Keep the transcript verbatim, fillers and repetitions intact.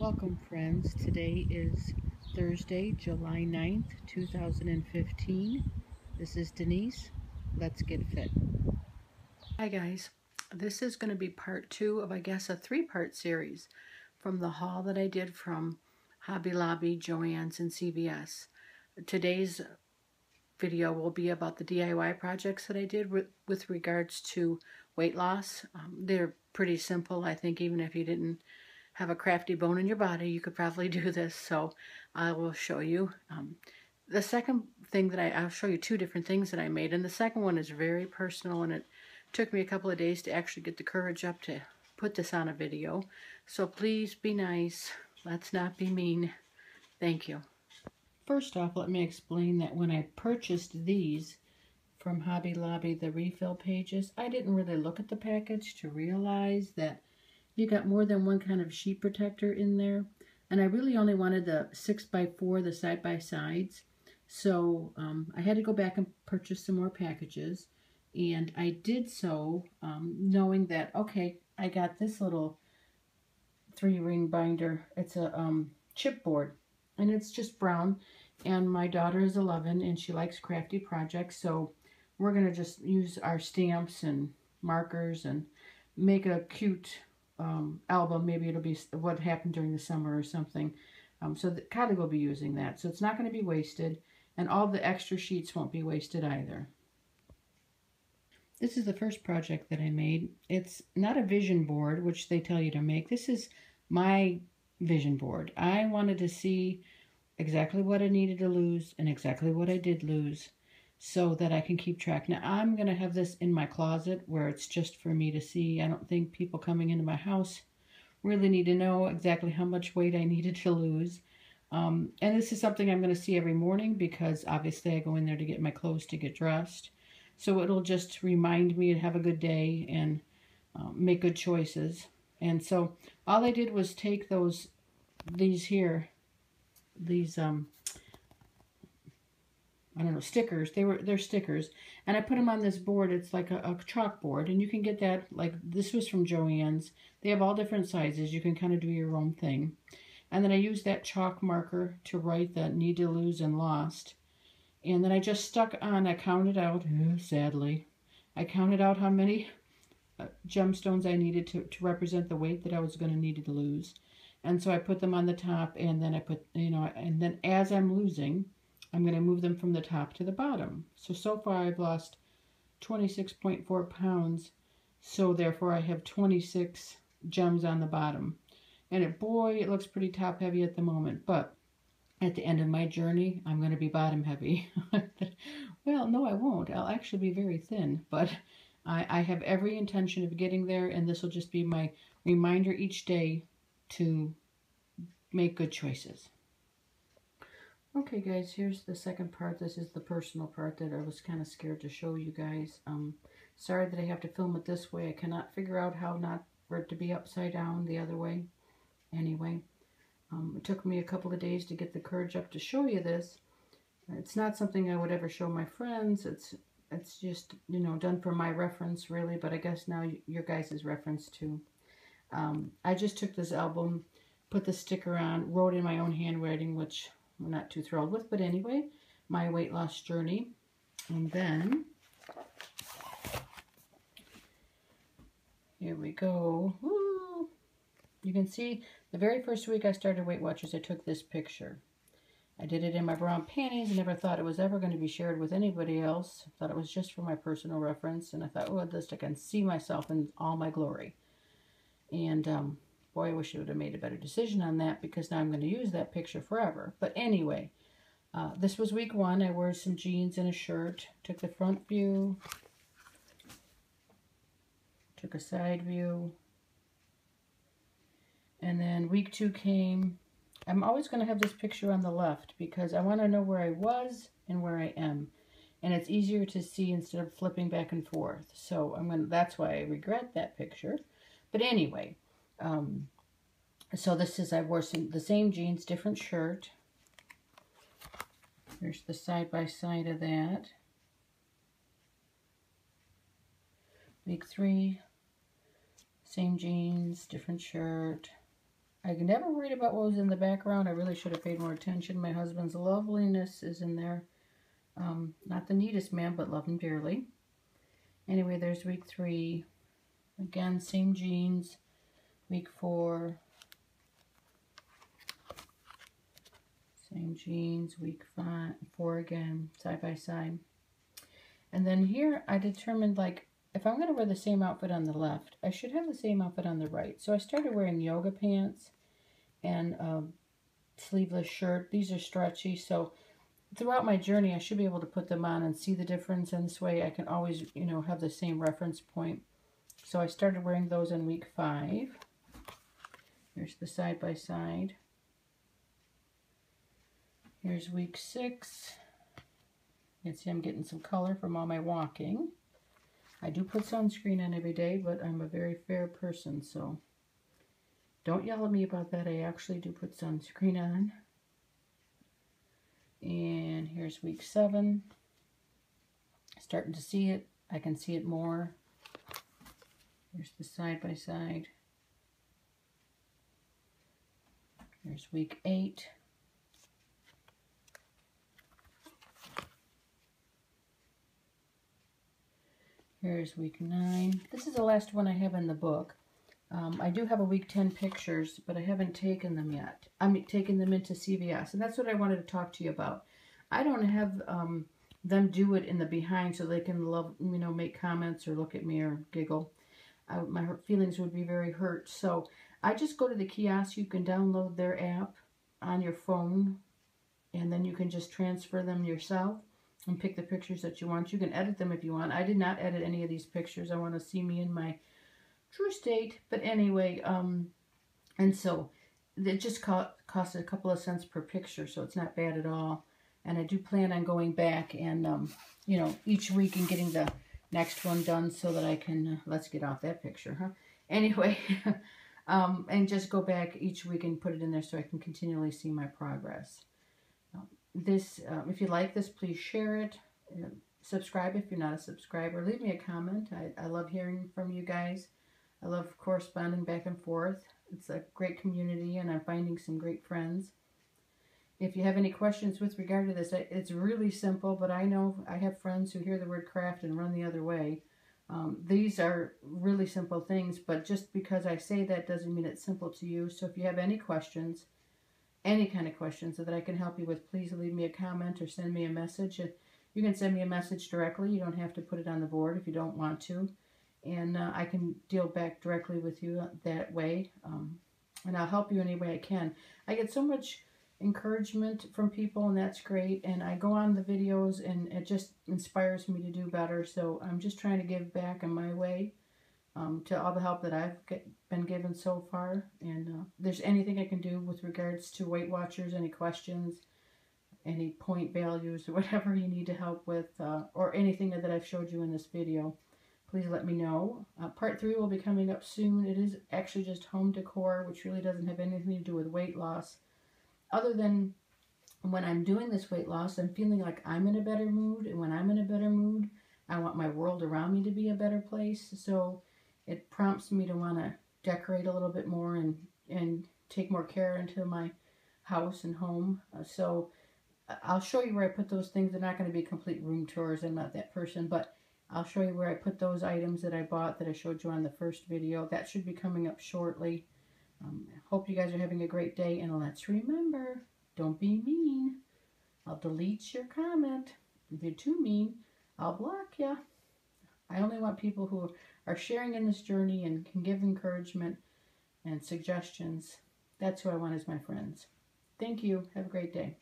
Welcome, friends. Today is Thursday, July ninth, two thousand fifteen. This is Denise. Let's Get Fit. Hi, guys. This is going to be part two of, I guess, a three-part series from the haul that I did from Hobby Lobby, Joann's, and C V S. Today's video will be about the D I Y projects that I did with, with regards to weight loss. Um, they're pretty simple. I think even if you didn't have a crafty bone in your body, you could probably do this, so I will show you. Um, the second thing that I, I'll show you two different things that I made, and the second one is very personal, and it took me a couple of days to actually get the courage up to put this on a video. So please be nice. Let's not be mean. Thank you. First off, let me explain that when I purchased these from Hobby Lobby, the refill pages, I didn't really look at the package to realize that you got more than one kind of sheet protector in there, and I really only wanted the six by four, the side-by-sides, so um, I had to go back and purchase some more packages, and I did so um, knowing that, okay, I got this little three-ring binder. It's a um, chipboard, and it's just brown, and my daughter is eleven, and she likes crafty projects, so we're going to just use our stamps and markers and make a cute Um, album. Maybe it'll be what happened during the summer or something. Um, so the, Kylie will be using that. So it's not going to be wasted, and all the extra sheets won't be wasted either. This is the first project that I made. It's not a vision board, which they tell you to make. This is my vision board. I wanted to see exactly what I needed to lose and exactly what I did lose so that I can keep track. Now, I'm going to have this in my closet where it's just for me to see. I don't think people coming into my house really need to know exactly how much weight I needed to lose. Um, and this is something I'm going to see every morning because obviously I go in there to get my clothes to get dressed. So it'll just remind me to have a good day and um, make good choices. And so all I did was take those, these here, these, um, I don't know, stickers. They were, they're stickers. And I put them on this board. It's like a, a chalkboard. And you can get that, like, this was from Joann's. They have all different sizes. You can kind of do your own thing. And then I used that chalk marker to write the need to lose and lost. And then I just stuck on, I counted out, sadly, I counted out how many gemstones I needed to, to represent the weight that I was going to need to lose. And so I put them on the top, and then I put, you know, and then as I'm losing, I'm going to move them from the top to the bottom. So, so far I've lost twenty-six point four pounds, so therefore I have twenty-six gems on the bottom. And it, boy, it looks pretty top heavy at the moment, but at the end of my journey, I'm going to be bottom heavy. Well, no, I won't. I'll actually be very thin, but I, I have every intention of getting there, and this will just be my reminder each day to make good choices. Okay, guys, here's the second part. This is the personal part that I was kind of scared to show you guys. Um, sorry that I have to film it this way. I cannot figure out how not for it to be upside down the other way. Anyway, um, it took me a couple of days to get the courage up to show you this. It's not something I would ever show my friends. It's it's just, you know, done for my reference, really, but I guess now your guys' reference, too. Um, I just took this album, put the sticker on, wrote in my own handwriting, which I'm not too thrilled with, but anyway, my weight loss journey. And then, here we go. Woo! You can see the very first week I started Weight Watchers, I took this picture. I did it in my brown panties and never thought it was ever going to be shared with anybody else. I thought it was just for my personal reference, and I thought, oh, at least I can see myself in all my glory. And, um, boy, I wish I would have made a better decision on that, because now I'm going to use that picture forever. But anyway, uh, this was week one. I wore some jeans and a shirt. Took the front view. Took a side view. And then week two came. I'm always going to have this picture on the left because I want to know where I was and where I am. And it's easier to see instead of flipping back and forth. So I'm going to, that's why I regret that picture. But anyway, Um, so this is, I wore some, the same jeans, different shirt. Here's the side by side of that. Week three, same jeans, different shirt. I never worried about what was in the background. I really should have paid more attention. My husband's loveliness is in there. Um, not the neatest man, but love him dearly. Anyway, there's week three. Again, same jeans. Week four. Same jeans. Week five, four again, side by side. And then here I determined, like, if I'm going to wear the same outfit on the left, I should have the same outfit on the right. So I started wearing yoga pants and a sleeveless shirt. These are stretchy, so throughout my journey, I should be able to put them on and see the difference. And this way I can always, you know, have the same reference point. So I started wearing those in week five. Here's the side by side. Here's week six. You can see I'm getting some color from all my walking. I do put sunscreen on every day, but I'm a very fair person, so don't yell at me about that. I actually do put sunscreen on. And here's week seven. Starting to see it. I can see it more. Here's the side by side. Here's week eight. Here's week nine. This is the last one I have in the book. Um, I do have a week ten pictures, but I haven't taken them yet. I'm taking them into C V S, and that's what I wanted to talk to you about. I don't have um, them do it in the behind so they can love, you know, make comments or look at me or giggle. I, my feelings would be very hurt. So I just go to the kiosk. You can download their app on your phone, and then you can just transfer them yourself and pick the pictures that you want. You can edit them if you want. I did not edit any of these pictures. I want to see me in my true state. But anyway, um, and so it just cost, cost a couple of cents per picture, so it's not bad at all. And I do plan on going back and, um, you know, each week and getting the next one done so that I can, uh, let's get off that picture, huh? Anyway, um, and just go back each week and put it in there so I can continually see my progress. This, uh, if you like this, please share it. Uh, subscribe if you're not a subscriber. Leave me a comment. I, I love hearing from you guys. I love corresponding back and forth. It's a great community, and I'm finding some great friends. If you have any questions with regard to this, it's really simple, but I know I have friends who hear the word craft and run the other way. Um, these are really simple things, but just because I say that doesn't mean it's simple to you. So if you have any questions, any kind of questions that I can help you with, please leave me a comment or send me a message. You can send me a message directly. You don't have to put it on the board if you don't want to. And uh, I can deal back directly with you that way. Um, and I'll help you any way I can. I get so much encouragement from people, and that's great. And I go on the videos, and it just inspires me to do better. So I'm just trying to give back in my way Um, to all the help that I've get, been given so far. And uh, if there's anything I can do with regards to Weight Watchers, any questions, any point values, or whatever you need to help with, uh, or anything that I've showed you in this video, please let me know. Uh, part three will be coming up soon. It is actually just home decor, which really doesn't have anything to do with weight loss. Other than when I'm doing this weight loss, I'm feeling like I'm in a better mood, and when I'm in a better mood, I want my world around me to be a better place. So it prompts me to want to decorate a little bit more and, and take more care into my house and home. Uh, so I'll show you where I put those things. They're not going to be complete room tours. I'm not that person, but I'll show you where I put those items that I bought that I showed you on the first video. That should be coming up shortly. Um, I hope you guys are having a great day, and let's remember, don't be mean. I'll delete your comment. If you're too mean, I'll block you. I only want people who are sharing in this journey and can give encouragement and suggestions. That's who I want as my friends. Thank you. Have a great day.